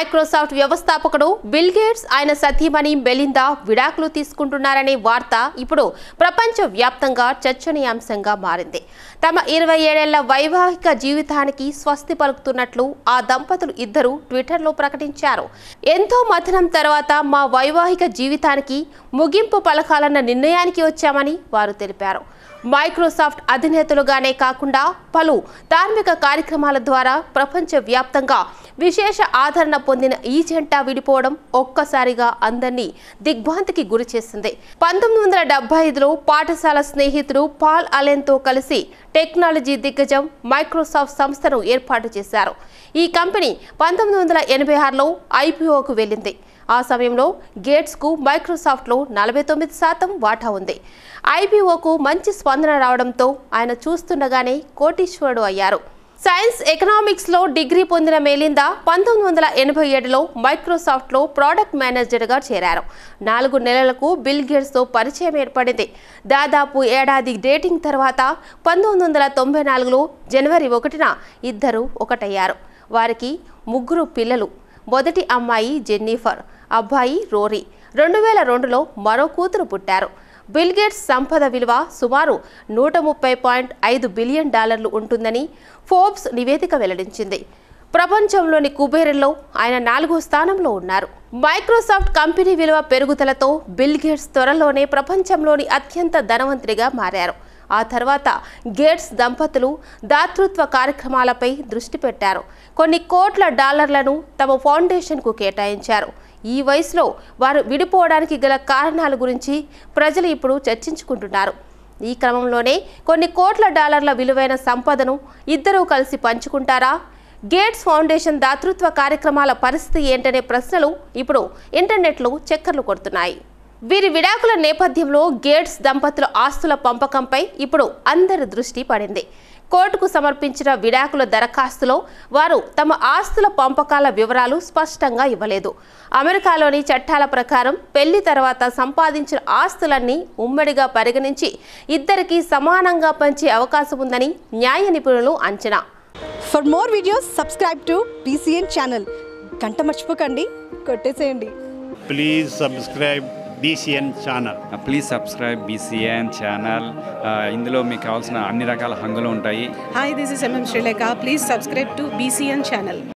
Microsoft వ్యవస్థాపకుడు bill gates ఆయన సతీమణి మెలిందా విడాకులు తీసుకుంటున్నారనే వార్త ఇప్పుడు ప్రపంచవ్యాప్తంగా చర్చనీయాంశంగా మారింది. తమ 27 ఏళ్ల వైవాహిక జీవితానికి స్వస్తి పలుకుతున్నట్లు ఆ దంపతులు ఇద్దరు ట్విట్టర్లో ప్రకటించారు. ఎంతో మథనం తర్వాత మా వైవాహిక జీవితానికి ముగింపు పలకాలన్న నిర్ణయానికి వచ్చామని వారు తెలిపారు. మైక్రోసాఫ్ట్ అధినేతలుగానే కాకుండా పలు ధార్మిక కార్యక్రమాల ద్వారా ప్రపంచవ్యాప్తంగా విశేష ఆదరణ పొందిన ఈ జంట విడిపోవడం ఒక్కసారిగా అందరినీ దిగ్భ్రాంతికి గురి చేసింది. 1975లో పాఠశాల స్నేహితుడు పాల్ అలెన్తో కలిసి టెక్నాలజీ దిగ్గజం మైక్రోసాఫ్ట్ సంస్థను ఏర్పాటు చేశారు. ఈ కంపెనీ 1986లో ఐపీఓకు వెళ్ళింది. ఆ సమయంలో గేట్స్కు మైక్రోసాఫ్ట్లో 49% వాటా ఉంది. ఐపీఓకు మంచి స్పందన రావడంతో ఆయన చూస్తుండగానే కోటీశ్వరుడు అయ్యారు. సైన్స్ ఎకనామిక్స్లో డిగ్రీ పొందిన మెలిందా 1987లో మైక్రోసాఫ్ట్లో ప్రోడక్ట్ మేనేజర్గా చేరారు. 4 నెలలకు బిల్ గేట్స్తో పరిచయం ఏర్పడింది. దాదాపు ఏడాది డేటింగ్ తర్వాత 1994లో జనవరి 1న ఇద్దరు ఒకటయ్యారు. వారికి 3 పిల్లలు. మొదటి అమ్మాయి జెన్నిఫర్, అబ్బాయి రోరీ. 2002లో మరో కూతురు పుట్టారు. బిల్ గేట్స్ సంపద విలువ సుమారు 130.5 బిలియన్ డాలర్లు ఉంటుందని ఫోర్బ్స్ నివేదిక వెల్లడించింది. ప్రపంచంలోని కుబేరుల్లో ఆయన 4వ స్థానంలో ఉన్నారు. మైక్రోసాఫ్ట్ కంపెనీ విలువ పెరుగుదలతో బిల్ గేట్స్ త్వరలోనే ప్రపంచంలోని అత్యంత ధనవంతుడిగా మారారు. ఆ తర్వాత గేట్స్ దంపతులు దాతృత్వ కార్యక్రమాలపై దృష్టి పెట్టారు. కొన్ని కోట్ల డాలర్లను తమ ఫౌండేషన్కు కేటాయించారు. ఈ వయసులో వారు విడిపోవడానికి గల కారణాల గురించి ప్రజలు ఇప్పుడు చర్చించుకుంటున్నారు. ఈ క్రమంలోనే కొన్ని కోట్ల డాలర్ల విలువైన సంపదను ఇద్దరూ కలిసి పంచుకుంటారా? గేట్స్ ఫౌండేషన్ దాతృత్వ కార్యక్రమాల పరిస్థితి ఏంటనే ప్రశ్నలు ఇప్పుడు ఇంటర్నెట్లో చక్కర్లు కొడుతున్నాయి. వీరి విడాకుల నేపథ్యంలో గేట్స్ దంపతుల ఆస్తుల పంపకంపై ఇప్పుడు అందరి దృష్టి పడింది. కోర్టుకు సమర్పించిన విడాకుల దరఖాస్తులో వారు తమ ఆస్తుల పంపకాల వివరాలు స్పష్టంగా ఇవ్వలేదు. అమెరికాలోని చట్టాల ప్రకారం పెళ్లి తర్వాత సంపాదించిన ఆస్తులన్నీ ఉమ్మడిగా పరిగణించి ఇద్దరికీ సమానంగా పంచే అవకాశం ఉందని న్యాయ నిపుణులు అంచనా. For more videos subscribe to BCN channel. గంట మర్చిపోకండి, కొట్టేసేయండి. Please subscribe BCN channel. Please subscribe BCN channel. ఇందులో మీకు కావాల్సిన అన్ని రకాల హంగులు ఉంటాయి. Hi, this is Srilekha. Please subscribe to BCN channel.